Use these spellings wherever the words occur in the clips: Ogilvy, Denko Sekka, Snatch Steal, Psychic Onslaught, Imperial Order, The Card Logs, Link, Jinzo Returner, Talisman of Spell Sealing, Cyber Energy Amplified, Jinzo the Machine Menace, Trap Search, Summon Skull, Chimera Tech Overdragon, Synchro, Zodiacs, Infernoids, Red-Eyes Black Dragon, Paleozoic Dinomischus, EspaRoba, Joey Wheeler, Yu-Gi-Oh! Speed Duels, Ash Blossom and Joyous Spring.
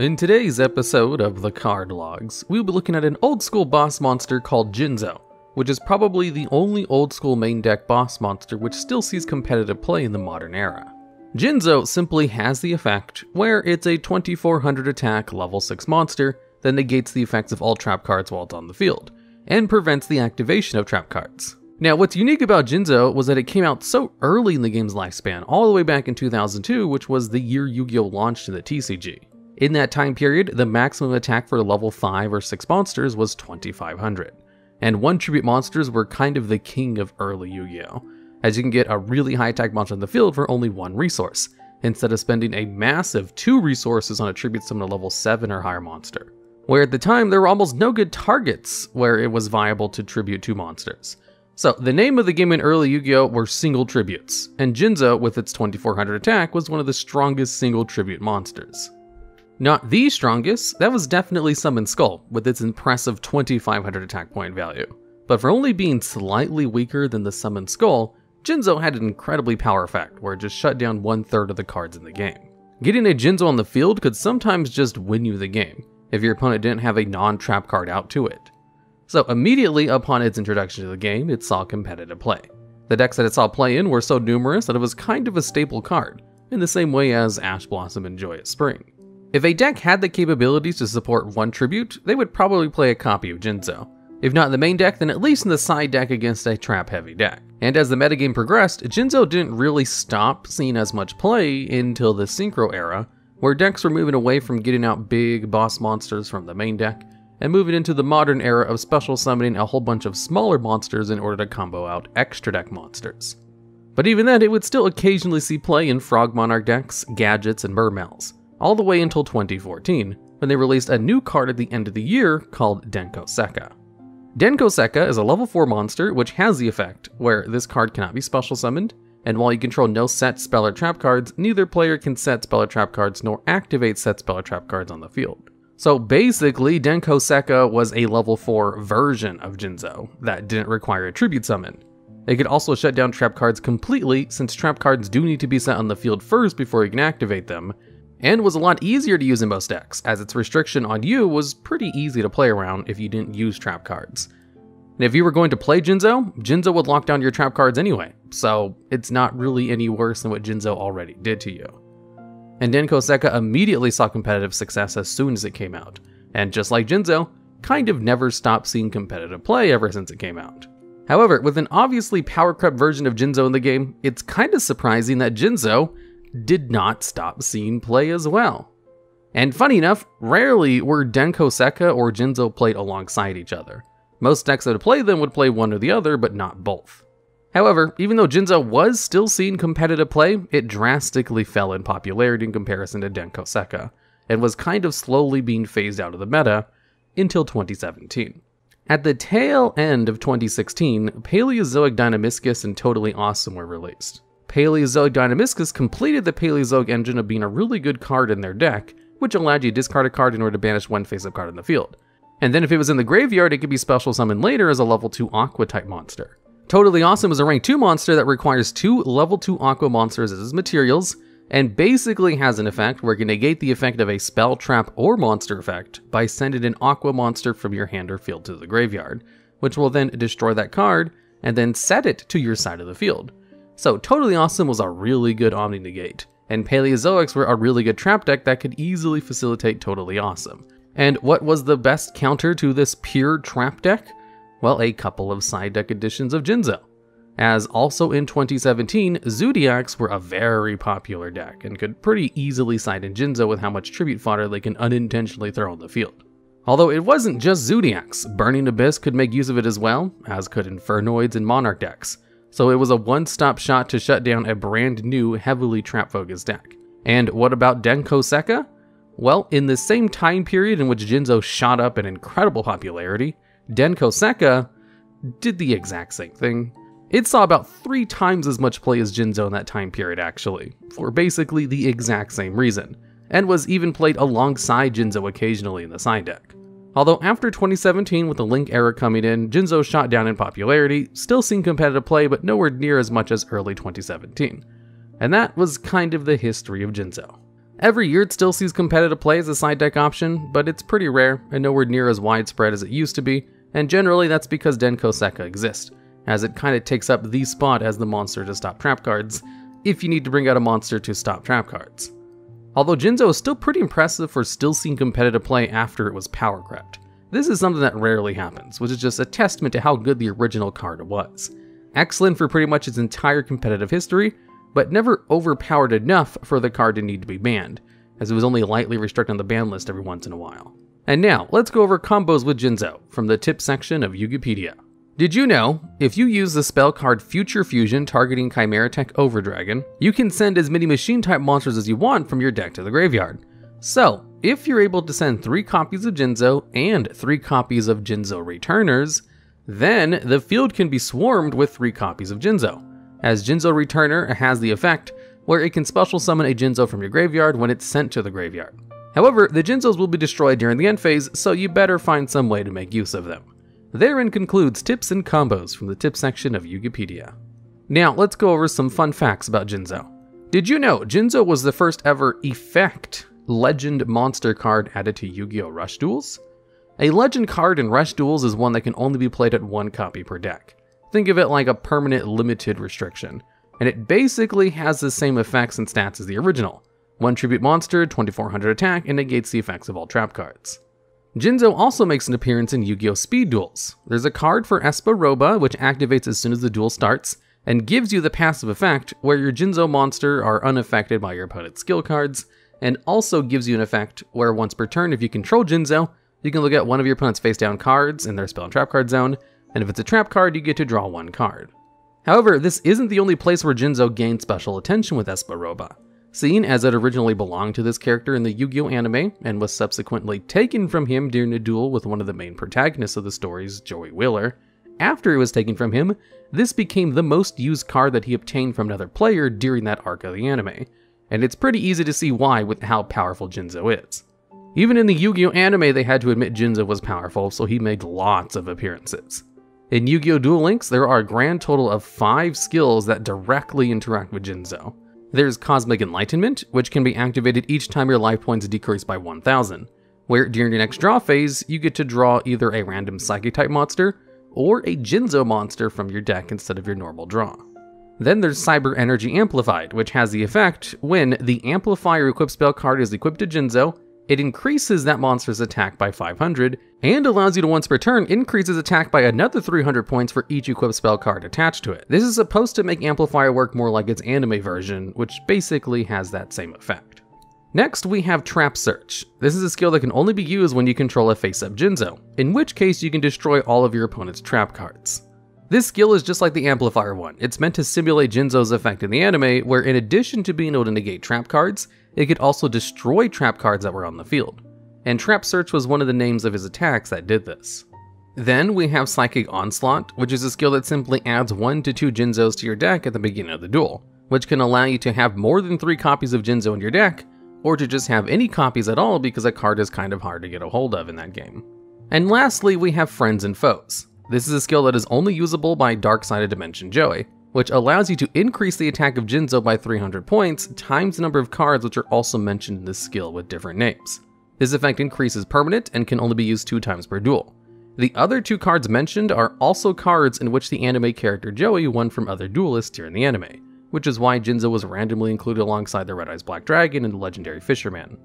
In today's episode of The Card Logs, we'll be looking at an old school boss monster called Jinzo, which is probably the only old school main deck boss monster which still sees competitive play in the modern era. Jinzo simply has the effect where it's a 2400 attack level 6 monster that negates the effects of all trap cards while it's on the field, and prevents the activation of trap cards. Now, what's unique about Jinzo was that it came out so early in the game's lifespan, all the way back in 2002, which was the year Yu-Gi-Oh! Launched in the TCG. In that time period, the maximum attack for level 5 or 6 monsters was 2500, and 1-tribute monsters were kind of the king of early Yu-Gi-Oh, as you can get a really high attack monster on the field for only 1 resource, instead of spending a massive 2 resources on a tribute summon a level 7 or higher monster, where at the time there were almost no good targets where it was viable to tribute 2 monsters. So the name of the game in early Yu-Gi-Oh were single tributes, and Jinzo with its 2400 attack was one of the strongest single tribute monsters. Not the strongest, that was definitely Summon Skull, with its impressive 2500 attack point value. But for only being slightly weaker than the Summon Skull, Jinzo had an incredibly power effect where it just shut down 1/3 of the cards in the game. Getting a Jinzo on the field could sometimes just win you the game, if your opponent didn't have a non-trap card out to it. So immediately upon its introduction to the game, it saw competitive play. The decks that it saw play in were so numerous that it was kind of a staple card, in the same way as Ash Blossom and Joyous Spring. If a deck had the capabilities to support 1 tribute, they would probably play a copy of Jinzo. If not in the main deck, then at least in the side deck against a trap-heavy deck. And as the metagame progressed, Jinzo didn't really stop seeing as much play until the Synchro era, where decks were moving away from getting out big boss monsters from the main deck, and moving into the modern era of special summoning a whole bunch of smaller monsters in order to combo out extra deck monsters. But even then, it would still occasionally see play in Frog Monarch decks, Gadgets, and Mermels, all the way until 2014, when they released a new card at the end of the year called Denko Sekka. Denko Sekka is a level 4 monster which has the effect where this card cannot be special summoned, and while you control no set spell or trap cards, neither player can set spell or trap cards nor activate set spell or trap cards on the field. So basically, Denko Sekka was a level 4 version of Jinzo that didn't require a tribute summon. It could also shut down trap cards completely, since trap cards do need to be set on the field first before you can activate them, and was a lot easier to use in most decks, as its restriction on you was pretty easy to play around if you didn't use trap cards. And if you were going to play Jinzo, Jinzo would lock down your trap cards anyway, so it's not really any worse than what Jinzo already did to you. And Denko Sekka immediately saw competitive success as soon as it came out, and just like Jinzo, kind of never stopped seeing competitive play ever since it came out. However, with an obviously power-crept version of Jinzo in the game, it's kind of surprising that Jinzo did not stop seeing play as well. And funny enough, rarely were Denko Sekka or Jinzo played alongside each other. Most decks that would play them would play one or the other, but not both. However, even though Jinzo was still seeing competitive play, it drastically fell in popularity in comparison to Denko Sekka, and was kind of slowly being phased out of the meta until 2017. At the tail end of 2016, Paleozoic Dinomischus and Totally Awesome were released. Paleozoic Dinomischus completed the Paleozoic engine of being a really good card in their deck, which allowed you to discard a card in order to banish one face-up card in the field. And then if it was in the graveyard, it could be special summoned later as a level 2 Aqua-type monster. Totally Awesome is a rank 2 monster that requires 2 level 2 Aqua monsters as its materials, and basically has an effect where it can negate the effect of a spell, trap, or monster effect by sending an Aqua monster from your hand or field to the graveyard, which will then destroy that card, and then set it to your side of the field. So Totally Awesome was a really good Omni Negate, and Paleozoics were a really good trap deck that could easily facilitate Totally Awesome. And what was the best counter to this pure trap deck? Well, a couple of side deck editions of Jinzo, as also in 2017, Zodiacs were a very popular deck and could pretty easily side in Jinzo with how much tribute fodder they can unintentionally throw on the field. Although it wasn't just Zodiacs, Burning Abyss could make use of it as well, as could Infernoids and Monarch decks. So it was a one-stop shot to shut down a brand new, heavily trap-focused deck. And what about Denko Sekka? Well, in the same time period in which Jinzo shot up in incredible popularity, Denko Sekka did the exact same thing. It saw about 3 times as much play as Jinzo in that time period actually, for basically the exact same reason, and was even played alongside Jinzo occasionally in the side deck. Although after 2017, with the Link era coming in, Jinzo shot down in popularity, still seeing competitive play but nowhere near as much as early 2017. And that was kind of the history of Jinzo. Every year it still sees competitive play as a side deck option, but it's pretty rare and nowhere near as widespread as it used to be, and generally that's because Denko Sekka exists, as it kinda takes up the spot as the monster to stop trap cards, if you need to bring out a monster to stop trap cards. Although Jinzo is still pretty impressive for still seeing competitive play after it was power crept. This is something that rarely happens, which is just a testament to how good the original card was. Excellent for pretty much its entire competitive history, but never overpowered enough for the card to need to be banned, as it was only lightly restricted on the ban list every once in a while. And now, let's go over combos with Jinzo, from the tip section of Yugipedia. Did you know, if you use the spell card Future Fusion targeting Chimera Tech Overdragon, you can send as many machine type monsters as you want from your deck to the graveyard. So, if you're able to send 3 copies of Jinzo and 3 copies of Jinzo Returners, then the field can be swarmed with 3 copies of Jinzo, as Jinzo Returner has the effect where it can special summon a Jinzo from your graveyard when it's sent to the graveyard. However, the Jinzos will be destroyed during the end phase, so you better find some way to make use of them. Therein concludes tips and combos from the tip section of Yugipedia. Now let's go over some fun facts about Jinzo. Did you know Jinzo was the first ever effect legend monster card added to Yu-Gi-Oh! Rush Duels? A legend card in Rush Duels is one that can only be played at 1 copy per deck. Think of it like a permanent limited restriction, and it basically has the same effects and stats as the original. 1 tribute monster, 2400 attack, and negates the effects of all trap cards. Jinzo also makes an appearance in Yu-Gi-Oh! Speed Duels. There's a card for EspaRoba which activates as soon as the duel starts, and gives you the passive effect where your Jinzo monster are unaffected by your opponent's skill cards, and also gives you an effect where once per turn if you control Jinzo, you can look at one of your opponent's face down cards in their spell and trap card zone, and if it's a trap card, you get to draw 1 card. However, this isn't the only place where Jinzo gained special attention with EspaRoba. Seen as it originally belonged to this character in the Yu-Gi-Oh! Anime, and was subsequently taken from him during a duel with one of the main protagonists of the stories, Joey Wheeler. After it was taken from him, this became the most used card that he obtained from another player during that arc of the anime, and it's pretty easy to see why with how powerful Jinzo is. Even in the Yu-Gi-Oh! Anime, they had to admit Jinzo was powerful, so he made lots of appearances. In Yu-Gi-Oh! Duel Links, there are a grand total of 5 skills that directly interact with Jinzo. There's Cosmic Enlightenment, which can be activated each time your life points decrease by 1000, where during your next draw phase, you get to draw either a random Psychic-type monster, or a Jinzo monster from your deck instead of your normal draw. Then there's Cyber Energy Amplified, which has the effect, when the Amplifier equipped spell card is equipped to Jinzo, it increases that monster's attack by 500, and allows you to once per turn increase its attack by another 300 points for each equipped spell card attached to it. This is supposed to make Amplifier work more like its anime version, which basically has that same effect. Next we have Trap Search. This is a skill that can only be used when you control a face-up Jinzo, in which case you can destroy all of your opponent's trap cards. This skill is just like the Amplifier one. It's meant to simulate Jinzo's effect in the anime, where in addition to being able to negate trap cards, it could also destroy trap cards that were on the field, and Trap Search was one of the names of his attacks that did this. Then we have Psychic Onslaught, which is a skill that simply adds 1 to 2 Jinzos to your deck at the beginning of the duel, which can allow you to have more than 3 copies of Jinzo in your deck, or to just have any copies at all because a card is kind of hard to get a hold of in that game. And lastly we have Friends and Foes. This is a skill that is only usable by Dark-Sided Dimension Joey, which allows you to increase the attack of Jinzo by 300 points times the number of cards which are also mentioned in this skill with different names. This effect increase is permanent and can only be used 2 times per duel. The other 2 cards mentioned are also cards in which the anime character Joey won from other duelists during the anime, which is why Jinzo was randomly included alongside the Red-Eyes Black Dragon and the Legendary Fisherman.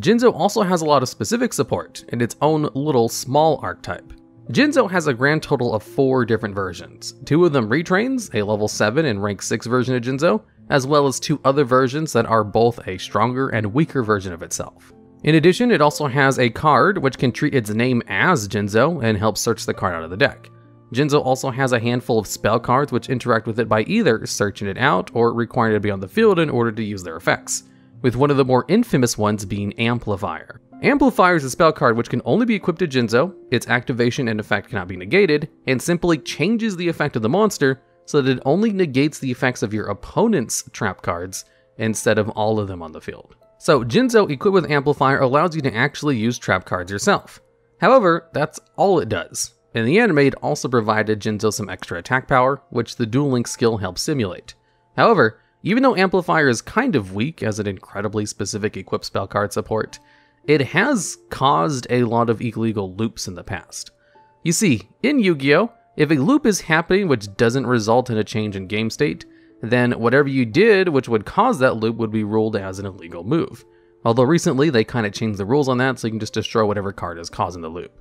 Jinzo also has a lot of specific support in its own little small archetype. Jinzo has a grand total of 4 different versions, 2 of them retrains, a level 7 and rank 6 version of Jinzo, as well as 2 other versions that are both a stronger and weaker version of itself. In addition, it also has a card which can treat its name as Jinzo and help search the card out of the deck. Jinzo also has a handful of spell cards which interact with it by either searching it out or requiring it to be on the field in order to use their effects, with one of the more infamous ones being Amplifier. Amplifier is a spell card which can only be equipped to Jinzo, its activation and effect cannot be negated, and simply changes the effect of the monster so that it only negates the effects of your opponent's trap cards instead of all of them on the field. So Jinzo equipped with Amplifier allows you to actually use trap cards yourself. However, that's all it does. In the anime, it also provided Jinzo some extra attack power, which the Duel Link skill helps simulate. However, Even though Amplifier is kind of weak as an incredibly specific equip spell card support, it has caused a lot of illegal loops in the past. You see, in Yu-Gi-Oh!, if a loop is happening which doesn't result in a change in game state, then whatever you did which would cause that loop would be ruled as an illegal move. Although recently they kind of changed the rules on that, so you can just destroy whatever card is causing the loop.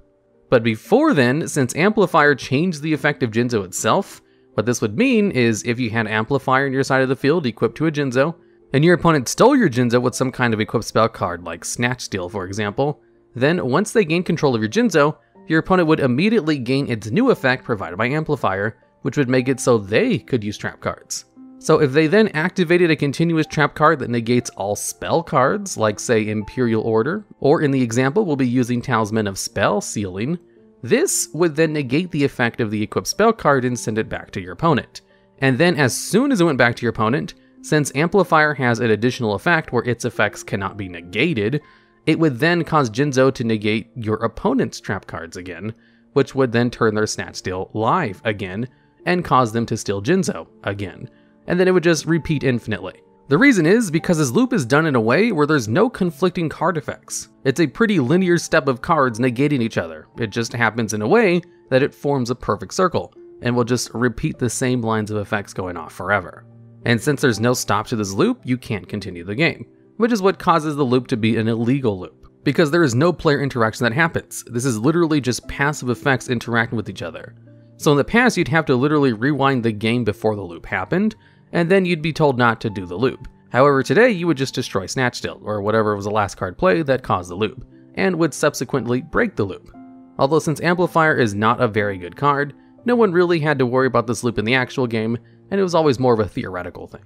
But before then, since Amplifier changed the effect of Jinzo itself, what this would mean is if you had Amplifier in your side of the field equipped to a Jinzo, and your opponent stole your Jinzo with some kind of equipped spell card like Snatch Steal for example, then once they gained control of your Jinzo, your opponent would immediately gain its new effect provided by Amplifier, which would make it so they could use trap cards. So if they then activated a continuous trap card that negates all spell cards, like say Imperial Order, or in the example we'll be using Talisman of Spell Sealing, this would then negate the effect of the equipped spell card and send it back to your opponent. And then as soon as it went back to your opponent, since Amplifier has an additional effect where its effects cannot be negated, it would then cause Jinzo to negate your opponent's trap cards again, which would then turn their Snatch Steal live again, and cause them to steal Jinzo again. And then it would just repeat infinitely. The reason is because this loop is done in a way where there's no conflicting card effects. It's a pretty linear step of cards negating each other. It just happens in a way that it forms a perfect circle, and will just repeat the same lines of effects going off forever. And since there's no stop to this loop, you can't continue the game, which is what causes the loop to be an illegal loop, because there is no player interaction that happens. This is literally just passive effects interacting with each other. So in the past, you'd have to literally rewind the game before the loop happened, and then you'd be told not to do the loop. However, today you would just destroy Snatch Steal, or whatever was the last card played that caused the loop, and would subsequently break the loop. Although since Amplifier is not a very good card, no one really had to worry about this loop in the actual game, and it was always more of a theoretical thing.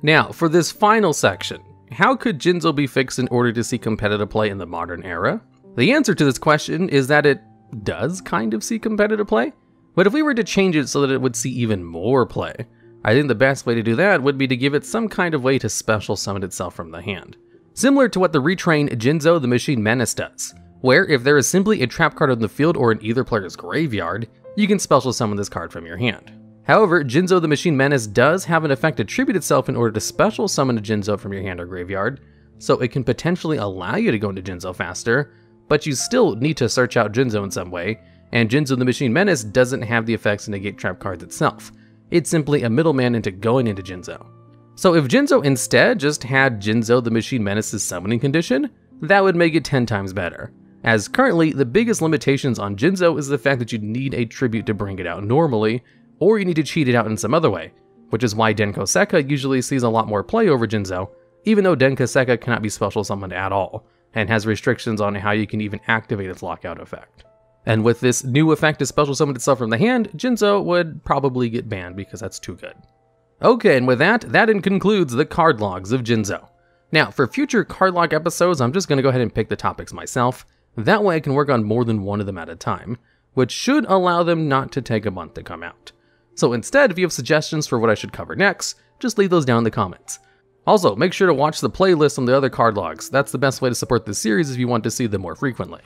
Now, for this final section, how could Jinzo be fixed in order to see competitive play in the modern era? The answer to this question is that it does kind of see competitive play, but if we were to change it so that it would see even more play, I think the best way to do that would be to give it some kind of way to special summon itself from the hand. Similar to what the retrained Jinzo the Machine Menace does, where if there is simply a trap card on the field or in either player's graveyard, you can special summon this card from your hand. However, Jinzo the Machine Menace does have an effect attribute itself in order to special summon a Jinzo from your hand or graveyard, so it can potentially allow you to go into Jinzo faster, but you still need to search out Jinzo in some way, and Jinzo the Machine Menace doesn't have the effects to negate trap cards itself. It's simply a middleman into going into Jinzo. So if Jinzo instead just had Jinzo the Machine Menace's summoning condition, that would make it 10 times better, as currently the biggest limitations on Jinzo is the fact that you'd need a tribute to bring it out normally, or you need to cheat it out in some other way, which is why Denko Sekka usually sees a lot more play over Jinzo, even though Denko Sekka cannot be special summoned at all, and has restrictions on how you can even activate its lockout effect. And with this new effect to special summon itself from the hand, Jinzo would probably get banned because that's too good. Okay, and with that concludes the card logs of Jinzo. Now, for future card log episodes, I'm just going to go ahead and pick the topics myself. That way I can work on more than one of them at a time, which should allow them not to take a month to come out. So instead, if you have suggestions for what I should cover next, just leave those down in the comments. Also, make sure to watch the playlist on the other card logs. That's the best way to support this series if you want to see them more frequently.